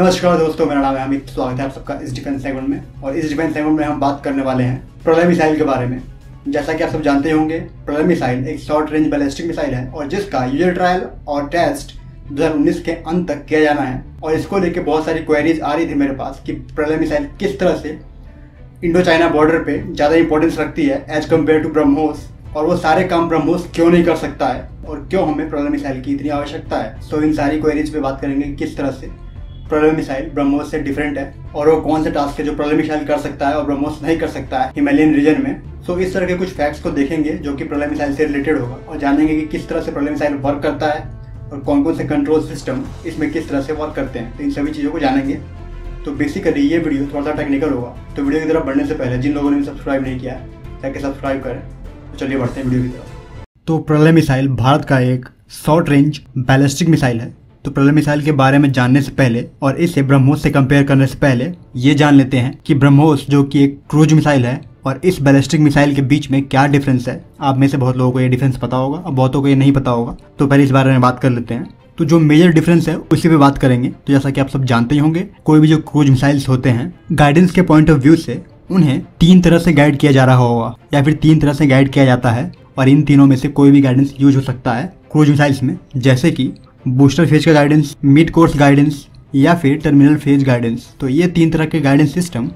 नमस्कार दोस्तों, मेरा नाम है अमित। स्वागत है आप सबका इस डिफेंस सेगमेंट में। और इस डिफेंस सेगमेंट में हम बात करने वाले हैं प्रलय मिसाइल के बारे में। जैसा कि आप सब जानते होंगे, प्रलय मिसाइल एक शॉर्ट रेंज बैलिस्टिक मिसाइल है और जिसका यूजर ट्रायल और टेस्ट 2019 के अंत तक किया जाना है। और इसको लेके बहुत सारी क्वेरीज आ रही थी मेरे पास कि प्रलय मिसाइल किस तरह से इंडो चाइना बॉर्डर पे ज़्यादा इंपॉर्टेंस रखती है एज कम्पेयर टू ब्रह्मोस, और वो सारे काम ब्रह्मोस क्यों नहीं कर सकता है और क्यों हमें प्रलय मिसाइल की इतनी आवश्यकता है। सो इन सारी क्वेरीज पे बात करेंगे किस तरह से प्रलय मिसाइल ब्रह्मोस से डिफरेंट है और वो कौन से टास्क है जो प्रलय मिसाइल कर सकता है और ब्रह्मोस नहीं कर सकता है हिमालयन रीजन में। तो इस तरह के कुछ फैक्ट्स को देखेंगे जो कि प्रलय मिसाइल से रिलेटेड होगा और जानेंगे कि किस तरह से प्रलय मिसाइल वर्क करता है और कौन कौन से कंट्रोल सिस्टम इसमें किस तरह से वर्क करते हैं। तो इन सभी चीज़ों को जानेंगे। तो बेसिकली ये वीडियो थोड़ा सा टेक्निकल होगा, तो वीडियो की तरफ बढ़ने से पहले जिन लोगों ने सब्सक्राइब नहीं किया है ताकि सब्सक्राइब करें। तो चलिए बढ़ते हैं वीडियो की तरफ। तो प्रलय मिसाइल भारत का एक शॉर्ट रेंज बैलिस्टिक मिसाइल है। तो प्रलय मिसाइल के बारे में जानने से पहले और इसे ब्रह्मोस से कंपेयर करने से पहले ये जान लेते हैं कि ब्रह्मोस जो कि एक क्रूज मिसाइल है और इस बैलिस्टिक मिसाइल के बीच में क्या डिफरेंस है। आप में से बहुत लोगों को ये डिफरेंस पता होगा और बहुतों को ये नहीं पता होगा, तो पहले इस बारे में बात कर लेते हैं। तो जो मेजर डिफरेंस है उसी पे बात करेंगे। तो जैसा कि आप सब जानते ही होंगे, कोई भी जो क्रूज मिसाइल्स होते हैं गाइडेंस के पॉइंट ऑफ व्यू से उन्हें तीन तरह से गाइड किया जा रहा होगा या फिर तीन तरह से गाइड किया जाता है, और इन तीनों में से कोई भी गाइडेंस यूज हो सकता है क्रूज मिसाइल्स में, जैसे कि बूस्टर फेज का गाइडेंस, मिड कोर्स गाइडेंस या फिर टर्मिनल फेज गाइडेंस। तो ये तीन तरह के गाइडेंस सिस्टम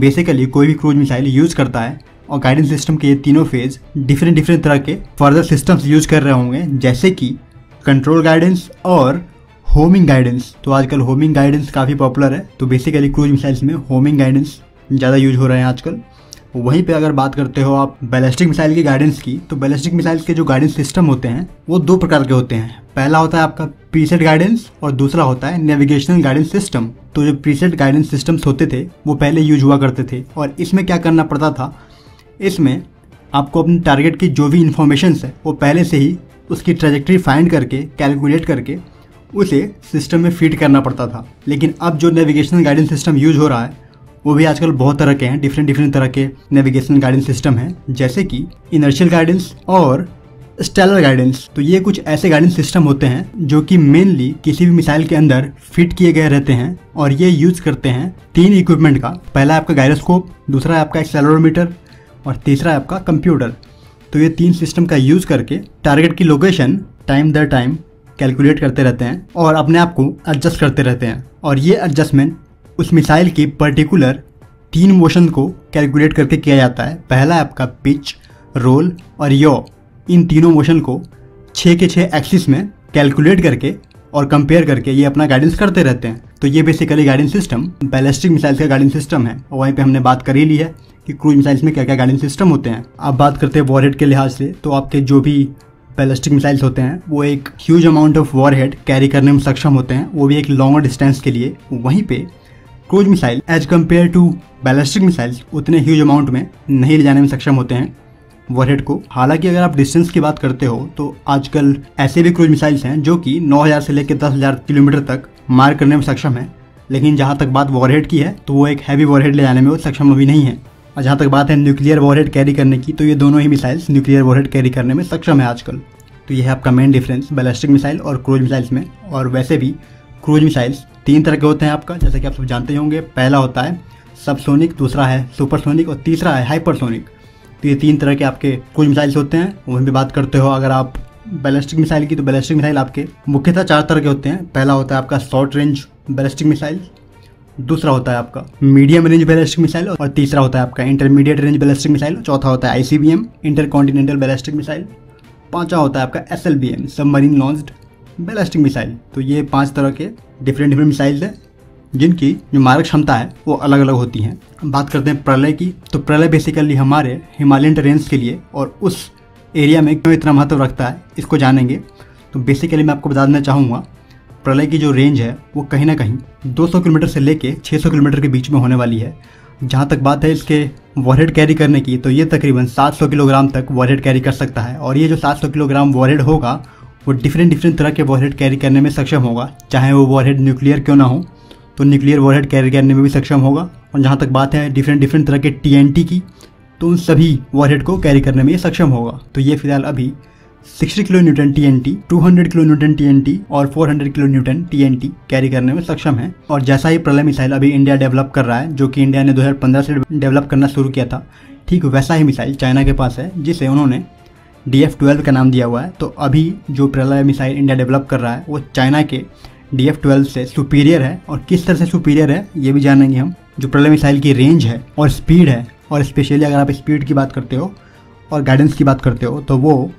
बेसिकली कोई भी क्रूज मिसाइल यूज़ करता है, और गाइडेंस सिस्टम के ये तीनों फेज डिफरेंट डिफरेंट तरह के फर्दर सिस्टम्स यूज कर रहे होंगे, जैसे कि कंट्रोल गाइडेंस और होमिंग गाइडेंस। तो आजकल होमिंग गाइडेंस काफ़ी पॉपुलर है, तो बेसिकली क्रूज मिसाइल्स में होमिंग गाइडेंस ज़्यादा यूज हो रहे हैं आजकल। वहीं पे अगर बात करते हो आप बैलिस्टिक मिसाइल की गाइडेंस की, तो बैलिस्टिक मिसाइल के जो गाइडेंस सिस्टम होते हैं वो दो प्रकार के होते हैं। पहला होता है आपका प्रीसेट गाइडेंस और दूसरा होता है नेविगेशनल गाइडेंस सिस्टम। तो जो प्रीसेट गाइडेंस सिस्टम्स होते थे वो पहले यूज हुआ करते थे, और इसमें क्या करना पड़ता था, इसमें आपको अपने टारगेट की जो भी इन्फॉर्मेशन है वो पहले से ही उसकी ट्रेजेक्ट्री फाइंड करके कैलकुलेट करके उसे सिस्टम में फीड करना पड़ता था। लेकिन अब जो नेविगेशनल गाइडेंस सिस्टम यूज हो रहा है वो भी आजकल बहुत तरह के हैं, डिफरेंट डिफरेंट तरह के नेविगेशन गाइडेंस सिस्टम हैं, जैसे कि इनर्शियल गाइडेंस और स्टेलर गाइडेंस। तो ये कुछ ऐसे गाइडेंस सिस्टम होते हैं जो कि मेनली किसी भी मिसाइल के अंदर फिट किए गए रहते हैं, और ये यूज करते हैं तीन इक्विपमेंट का। पहला है आपका गायरोस्कोप, दूसरा है आपका एक्सेलेरोमीटर और तीसरा है आपका कंप्यूटर। तो ये तीन सिस्टम का यूज़ करके टारगेट की लोकेशन टाइम दर टाइम कैलकुलेट करते रहते हैं और अपने आप को एडजस्ट करते रहते हैं, और ये एडजस्टमेंट उस मिसाइल की पर्टिकुलर तीन मोशन को कैलकुलेट करके किया जाता है। पहला है आपका पिच, रोल और यॉ। इन तीनों मोशन को 6 के 6 एक्सिस में कैलकुलेट करके और कंपेयर करके ये अपना गाइडेंस करते रहते हैं। तो ये basically guidance system ballistic missiles का गाइडेंस सिस्टम है, और वहीं पे हमने बात कर ही ली है कि क्रूज मिसाइल्स में क्या क्या गाइडेंस सिस्टम होते हैं। अब बात करते हैं वॉरहेड के लिहाज से, तो आपके जो भी बैलिस्टिक मिसाइल्स होते हैं वो एक huge amount of warhead carry करने में सक्षम होते हैं, वो भी एक लॉन्गर डिस्टेंस के लिए। वहीं पर cruise missile as compare to ballistic missiles उतने ह्यूज अमाउंट में नहीं ले जाने में सक्षम होते हैं वॉरहेड को। हालांकि अगर आप डिस्टेंस की बात करते हो तो आजकल ऐसे भी क्रूज मिसाइल्स हैं जो कि 9000 से लेकर 10000 किलोमीटर तक मार करने में सक्षम है, लेकिन जहां तक बात वॉरहेड की है तो वो एक हैवी वॉरहेड ले जाने में वो सक्षम अभी नहीं है। और जहाँ तक बात है न्यूक्लियर वॉरहेड कैरी करने की, तो ये दोनों ही मिसाइल्स न्यूक्लियर वॉरहेड कैरी करने में सक्षम है आजकल। तो यह है आपका मेन डिफरेंस बैलिस्टिक मिसाइल और क्रूज मिसाइल्स में। और वैसे भी क्रूज मिसाइल्स तीन तरह के होते हैं आपका, जैसे कि आप सब जानते होंगे। पहला होता है सबसोनिक, दूसरा है सुपरसोनिक और तीसरा है हाइपरसोनिक। तो ये तीन तरह के आपके क्रूज मिसाइल्स होते हैं। वहीं भी बात करते हो अगर आप बैलिस्टिक मिसाइल की, तो बैलिस्टिक मिसाइल आपके मुख्यतः 4 तरह के होते हैं। पहला होता है आपका शॉर्ट रेंज बैलिस्टिक मिसाइल, दूसरा होता है आपका मीडियम रेंज बैलिस्टिक मिसाइल और तीसरा होता है आपका इंटरमीडिएट रेंज बैलिस्टिक मिसाइल, चौथा होता है ICBM इंटरकॉन्टिनेंटल बैलिस्टिक मिसाइल, पाँचवा होता है आपका SLBM submarine launched ballistic missile. तो ये 5 तरह के डिफरेंट मिसाइल्स हैं जिनकी जो मारक क्षमता है वो अलग अलग होती हैं। हम बात करते हैं प्रलय की, तो प्रलय बेसिकली हमारे हिमालयन टेरेन्स के लिए और उस एरिया में क्यों इतना महत्व रखता है इसको जानेंगे। तो बेसिकली मैं आपको बता देना चाहूँगा प्रलय की जो रेंज है वो कहीं ना कहीं 200 किलोमीटर से लेके 600 किलोमीटर के बीच में होने वाली है। जहाँ तक बात है इसके वॉरहेड कैरी करने की, तो ये तकरीबन 700 किलोग्राम तक वॉरहेड कैरी कर सकता है, और ये जो 700 किलोग्राम वॉरहेड होगा वो डिफरेंट डिफरेंट तरह के वॉरहेड कैरी करने में सक्षम होगा, चाहे वो वॉरहेड न्यूक्लियर क्यों ना हो तो न्यूक्लियर वॉरहेड कैरी करने में भी सक्षम होगा। और जहाँ तक बात है डिफरेंट डिफरेंट तरह के TNT की, तो उन सभी वॉरहेड को कैरी करने में ये सक्षम होगा। तो ये फिलहाल अभी 60 kilo newton TNT, 200 kilo newton TNT और 400 किलो न्यूटन TNT कैरी करने में सक्षम है। और जैसा ही प्रलय मिसाइल अभी इंडिया डेवलप कर रहा है, जो कि इंडिया ने 2015 से डेवलप करना शुरू किया था, ठीक वैसा ही मिसाइल चाइना के पास है, जिसे उन्होंने DF-12 का नाम दिया हुआ है। तो अभी जो प्रलय मिसाइल इंडिया डेवलप कर रहा है वो चाइना के DF-12 से सुपीरियर है। और किस तरह से सुपीरियर है ये भी जानेंगे हम। जो प्रलय मिसाइल की रेंज है और स्पीड है, और स्पेशली अगर आप स्पीड की बात करते हो और गाइडेंस की बात करते हो तो वो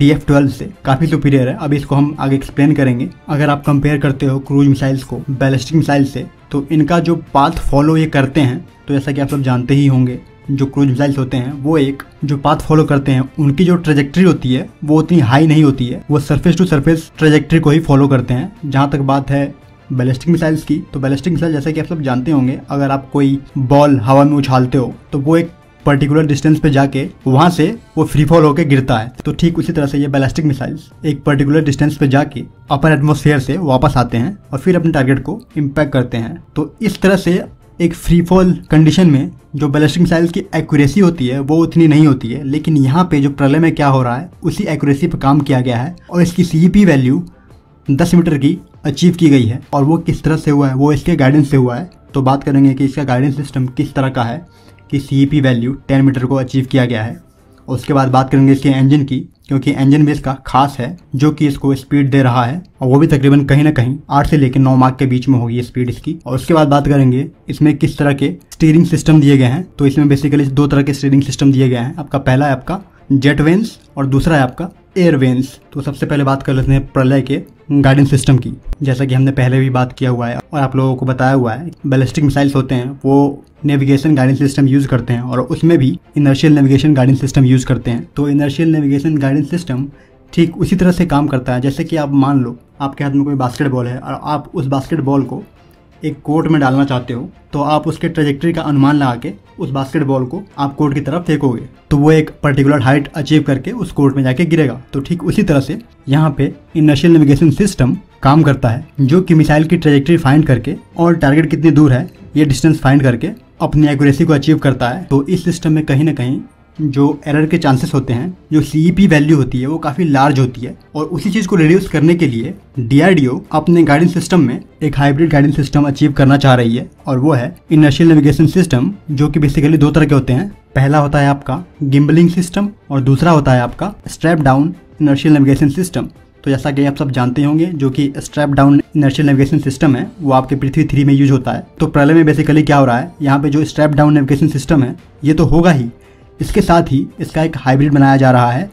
DF-12 से काफ़ी सुपीरियर है। अब इसको हम आगे एक्सप्लेन करेंगे। अगर आप कंपेयर करते हो क्रूज मिसाइल्स को बैलिस्टिक मिसाइल से, तो इनका जो पाथ फॉलो ये करते हैं, तो जैसा कि आप सब जानते ही होंगे, जो क्रूज मिसाइल्स होते हैं वो एक जो पाथ फॉलो करते हैं, उनकी जो ट्रेजेक्ट्री होती है वो उतनी हाई नहीं होती है, वो सरफेस टू सरफेस ट्रेजेक्ट्री को ही फॉलो करते हैं। जहाँ तक बात है बैलिस्टिक मिसाइल्स की, तो बैलिस्टिक मिसाइल जैसा कि आप सब जानते होंगे, अगर आप कोई बॉल हवा में उछालते हो तो वो एक पर्टिकुलर डिस्टेंस पे जाके वहाँ से वो फ्री फॉल होकर गिरता है। तो ठीक उसी तरह से ये बैलिस्टिक मिसाइल्स एक पर्टिकुलर डिस्टेंस पे जाके अपर एटमॉस्फेयर से वापस आते हैं और फिर अपने टारगेट को इम्पैक्ट करते हैं। तो इस तरह से एक फ्री फॉल कंडीशन में जो बैलिस्टिक मिसाइल्स की एक्यूरेसी होती है वो उतनी नहीं होती है। लेकिन यहाँ पे जो प्रलय में क्या हो रहा है उसी एक्यूरेसी पर काम किया गया है और इसकी CEP वैल्यू 10 मीटर की अचीव की गई है। और वो किस तरह से हुआ है, वो इसके गाइडेंस से हुआ है। तो बात करेंगे कि इसका गाइडेंस सिस्टम किस तरह का है कि CEP वैल्यू 10 मीटर को अचीव किया गया है। उसके बाद बात करेंगे इसके इंजन की, क्योंकि इंजन भी इसका खास है जो कि इसको स्पीड दे रहा है, और वो भी तकरीबन कहीं ना कहीं 8 से लेकर 9 मार्क के बीच में होगी स्पीड इसकी। और उसके बाद बात करेंगे इसमें किस तरह के स्टीयरिंग सिस्टम दिए गए हैं। तो इसमें बेसिकली दो तरह के स्टीयरिंग सिस्टम दिए गए हैं। आपका पहला है आपका जेट वेन्स और दूसरा है आपका एयर वेन्स। तो सबसे पहले बात कर लेते हैं प्रलय के गाइडेंस सिस्टम की। जैसा कि हमने पहले भी बात किया हुआ है और आप लोगों को बताया हुआ है, बैलिस्टिक मिसाइल्स होते हैं वो नेविगेशन गाइडेंस सिस्टम यूज़ करते हैं और उसमें भी inertial navigation guidance system use करते हैं। तो इनर्शियल नेविगेशन गाइडेंस सिस्टम ठीक उसी तरह से काम करता है जैसे कि आप मान लो आपके हाथ में कोई बास्केटबॉल है और आप उस बास्केटबॉल को एक कोर्ट में डालना चाहते हो, तो आप उसके ट्रेजेक्ट्री का अनुमान लगा के उस बास्केटबॉल को आप कोर्ट की तरफ फेंकोगे तो वो एक पर्टिकुलर हाइट अचीव करके उस कोर्ट में जाके गिरेगा। तो ठीक उसी तरह से यहाँ पे इनर्शियल नेविगेशन सिस्टम काम करता है, जो कि मिसाइल की ट्रेजेक्ट्री फाइंड करके और टारगेट कितनी दूर है ये डिस्टेंस फाइंड करके अपनी एक्यूरेसी को अचीव करता है। तो इस सिस्टम में कहीं ना कहीं जो एरर के चांसेस होते हैं, जो CEP वैल्यू होती है वो काफ़ी लार्ज होती है। और उसी चीज़ को रिड्यूस करने के लिए DRDO अपने गाइडेंस सिस्टम में एक हाइब्रिड गाइडेंस सिस्टम अचीव करना चाह रही है, और वो है इनर्शियल नेविगेशन सिस्टम, जो कि बेसिकली दो तरह के होते हैं। पहला होता है आपका गिम्बलिंग सिस्टम और दूसरा होता है आपका strap down inertial navigation system. तो जैसा कि आप सब जानते होंगे, जो कि strap down inertial navigation system है वो आपके पृथ्वी 3 में यूज होता है। तो प्रलय में बेसिकली क्या हो रहा है, यहाँ पे जो स्ट्रैप डाउन नेविगेशन सिस्टम है ये तो होगा ही, इसके साथ ही इसका एक हाइब्रिड बनाया जा रहा है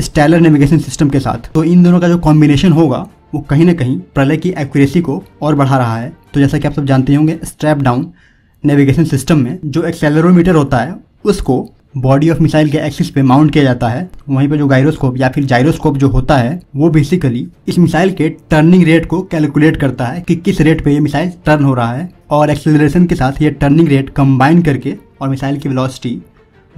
स्टेलर नेविगेशन सिस्टम के साथ। तो इन दोनों का जो कॉम्बिनेशन होगा वो कहीं ना कहीं प्रलय की एक्यूरेसी को और बढ़ा रहा है। तो जैसा कि आप सब जानते होंगे, स्ट्रैप डाउन नेविगेशन सिस्टम में जो एक्सेलरोमीटर होता है उसको बॉडी ऑफ मिसाइल के एक्सिस पे माउंट किया जाता है। वहीं पर जो गायरोस्कोप या फिर जायरोस्कोप जो होता है वो बेसिकली इस मिसाइल के टर्निंग रेट को कैलकुलेट करता है कि किस रेट पे ये मिसाइल टर्न हो रहा है, और एक्सेलरेशन के साथ ये टर्निंग रेट कंबाइन करके और मिसाइल की वेलोसिटी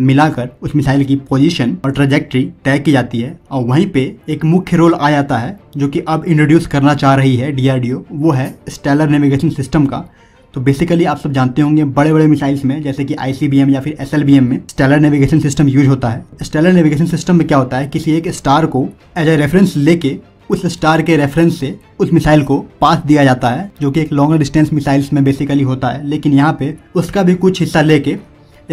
मिलाकर उस मिसाइल की पोजीशन और ट्रेजेक्ट्री तय की जाती है। और वहीं पे एक मुख्य रोल आ जाता है जो कि अब इंट्रोड्यूस करना चाह रही है DRDO, वो है स्टेलर नेविगेशन सिस्टम का। तो बेसिकली आप सब जानते होंगे बड़े बड़े मिसाइल्स में, जैसे कि ICBM या फिर SLBM में स्टेलर नेविगेशन सिस्टम यूज होता है। स्टेलर नेविगेशन सिस्टम में क्या होता है, किसी एक स्टार को एज ए रेफरेंस लेके उस स्टार के रेफरेंस से उस मिसाइल को पाथ दिया जाता है, जो कि एक लॉन्गर डिस्टेंस मिसाइल्स में बेसिकली होता है। लेकिन यहाँ पे उसका भी कुछ हिस्सा लेके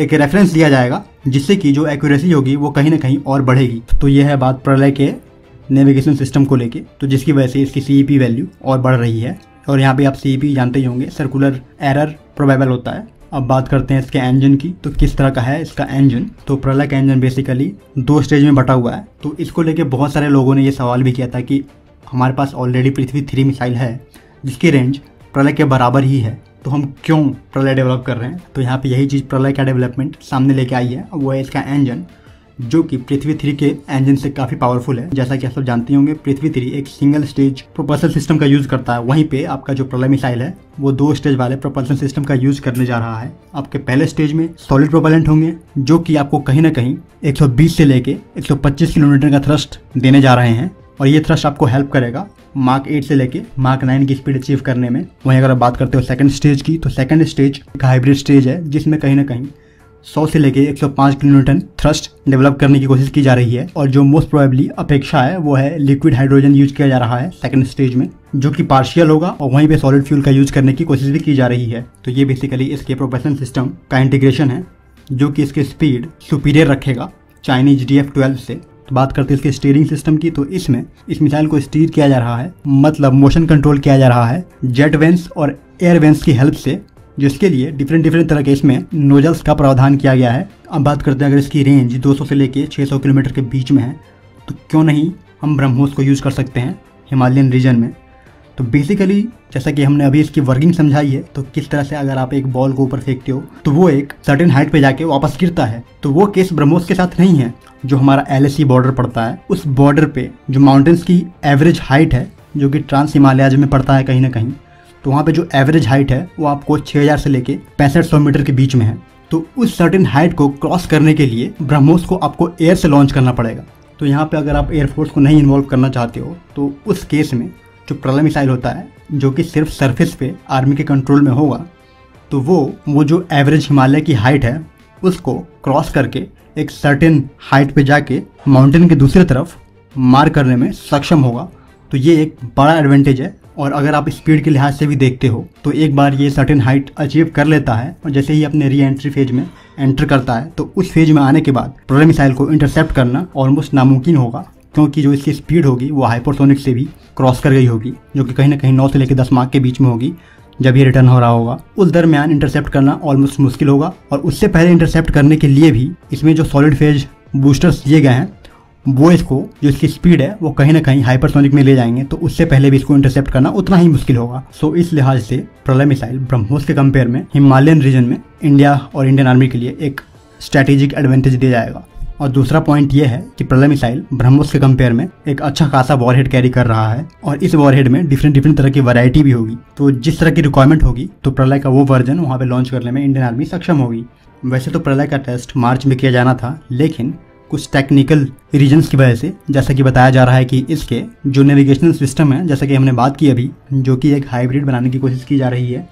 एक रेफरेंस दिया जाएगा, जिससे कि जो एक्यूरेसी होगी वो कहीं ना कहीं और बढ़ेगी। तो यह है बात प्रलय के नेविगेशन सिस्टम को लेके, तो जिसकी वजह से इसकी CEP वैल्यू और बढ़ रही है। और यहाँ पे आप CEP जानते ही होंगे, सर्कुलर एरर प्रोबेबल होता है। अब बात करते हैं इसके इंजन की, तो किस तरह का है इसका इंजन। तो प्रलय का इंजन बेसिकली 2 स्टेज में बटा हुआ है। तो इसको लेके बहुत सारे लोगों ने ये सवाल भी किया था कि हमारे पास ऑलरेडी पृथ्वी 3 मिसाइल है जिसकी रेंज प्रलय के बराबर ही है, तो हम क्यों प्रलय डेवलप कर रहे हैं। तो यहाँ पे यही चीज़ प्रलय का डेवलपमेंट सामने लेके आई है, वो है इसका इंजन, जो कि पृथ्वी 3 के इंजन से काफ़ी पावरफुल है। जैसा कि आप सब जानते होंगे, पृथ्वी 3 एक सिंगल स्टेज प्रोपल्सन सिस्टम का यूज़ करता है, वहीं पे आपका जो प्रलय मिसाइल है वो 2 स्टेज वाले प्रोपल्सन सिस्टम का यूज़ करने जा रहा है। आपके पहले स्टेज में सॉलिड प्रोपेलेंट होंगे, जो कि आपको कहीं ना कहीं 120 से लेके 125 किलोमीटर का थ्रस्ट देने जा रहे हैं, और ये थ्रस्ट आपको हेल्प करेगा मार्क 8 से लेके मार्क 9 की स्पीड अचीव करने में। वहीं अगर आप बात करते हो सेकंड स्टेज की, तो सेकंड स्टेज एक हाइब्रिड स्टेज है, जिसमें कहीं ना कहीं 100 से लेके 105 किलोन्यूटन थ्रस्ट डेवलप करने की कोशिश की जा रही है। और जो मोस्ट प्रोबेबली अपेक्षा है वो है लिक्विड हाइड्रोजन यूज किया जा रहा है सेकंड स्टेज में, जो कि पार्शियल होगा, और वहीं पे सॉलिड फ्यूल का यूज करने की कोशिश भी की जा रही है। तो ये बेसिकली इसके प्रोपल्शन सिस्टम का इंटीग्रेशन है जो कि इसकी स्पीड सुपीरियर रखेगा चाइनीज DF-12 से। तो बात करते हैं इसके स्टीयरिंग सिस्टम की, तो इसमें इस मिसाइल को स्टीयर किया जा रहा है, मतलब मोशन कंट्रोल किया जा रहा है जेट वेंस और एयर वेंस की हेल्प से, जिसके लिए डिफरेंट तरह के इसमें नोजल्स का प्रावधान किया गया है। अब बात करते हैं अगर इसकी रेंज 200 से लेके 600 किलोमीटर के बीच में है तो क्यों नहीं हम ब्रह्मोस को यूज़ कर सकते हैं हिमालयन रीजन में। तो बेसिकली जैसा कि हमने अभी इसकी वर्किंग समझाई है, तो किस तरह से अगर आप एक बॉल को ऊपर फेंकते हो तो वो एक सर्टेन हाइट पे जाके वापस गिरता है, तो वो केस ब्रह्मोस के साथ नहीं है। जो हमारा LAC बॉर्डर पड़ता है, उस बॉर्डर पे जो माउंटेन्स की एवरेज हाइट है, जो कि ट्रांस हिमालयाज में पड़ता है कहीं ना कहीं, तो वहाँ पे जो एवरेज हाइट है वो आपको 6000 से लेके 6500 मीटर के बीच में है। तो उस सर्टेन हाइट को क्रॉस करने के लिए ब्रह्मोस को आपको एयर से लॉन्च करना पड़ेगा। तो यहाँ पे अगर आप एयरफोर्स को नहीं इन्वॉल्व करना चाहते हो तो उस केस में जो प्रलय मिसाइल होता है, जो कि सिर्फ सरफेस पे आर्मी के कंट्रोल में होगा, तो वो जो एवरेज हिमालय की हाइट है उसको क्रॉस करके एक सर्टेन हाइट पर जाके माउंटेन के दूसरी तरफ मार करने में सक्षम होगा। तो ये एक बड़ा एडवांटेज है। और अगर आप स्पीड के लिहाज से भी देखते हो तो एक बार ये सर्टेन हाइट अचीव कर लेता है और जैसे ही अपने री एंट्री फेज में एंटर करता है तो उस फेज में आने के बाद प्रलय मिसाइल को इंटरसेप्ट करना ऑलमोस्ट नामुमकिन होगा, क्योंकि जो इसकी स्पीड होगी वो हाइपरसोनिक से भी क्रॉस कर गई होगी, जो कि कहीं ना कहीं 9 से लेकर 10 मार्क के बीच में होगी जब ये रिटर्न हो रहा होगा। उस दरमियान इंटरसेप्ट करना ऑलमोस्ट मुश्किल होगा। और उससे पहले इंटरसेप्ट करने के लिए भी इसमें जो सॉलिड फेज बूस्टर्स दिए गए हैं वो इसको, जो इसकी स्पीड है वो कहीं ना कहीं हाइपरसोनिक में ले जाएंगे, तो उससे पहले भी इसको इंटरसेप्ट करना उतना ही मुश्किल होगा। सो इस लिहाज से प्रलय मिसाइल ब्रह्मोस के कंपेयर में हिमालयन रीजन में इंडिया और इंडियन आर्मी के लिए एक स्ट्रैटेजिक एडवांटेज दिया जाएगा। और दूसरा पॉइंट ये है कि प्रलय मिसाइल ब्रह्मोस के कंपेयर में एक अच्छा खासा वॉरहेड कैरी कर रहा है, और इस वॉरहेड में डिफरेंट तरह की वैरायटी भी होगी। तो जिस तरह की रिक्वायरमेंट होगी तो प्रलय का वो वर्जन वहाँ पर लॉन्च करने में इंडियन आर्मी सक्षम होगी। वैसे तो प्रलय का टेस्ट मार्च में किया जाना था, लेकिन कुछ टेक्निकल रीजंस की वजह से, जैसा कि बताया जा रहा है कि इसके जो नेविगेशनल सिस्टम है, जैसा कि हमने बात की अभी, जो कि एक हाइब्रिड बनाने की कोशिश की जा रही है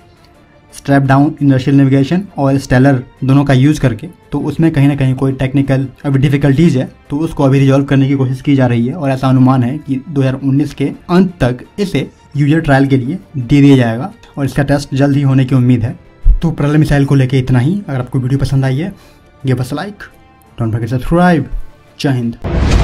स्ट्रैप डाउन इनर्शियल नेविगेशन और स्टेलर दोनों का यूज़ करके, तो उसमें कहीं ना कहीं कोई टेक्निकल अभी डिफिकल्टीज है, तो उसको अभी रिजॉल्व करने की कोशिश की जा रही है। और ऐसा अनुमान है कि 2019 के अंत तक इसे यूजर ट्रायल के लिए दे दिया जाएगा और इसका टेस्ट जल्द ही होने की उम्मीद है। तो प्रलय मिसाइल को लेकर इतना ही। अगर आपको वीडियो पसंद आई है, give us like, don't forget subscribe. जय हिंद।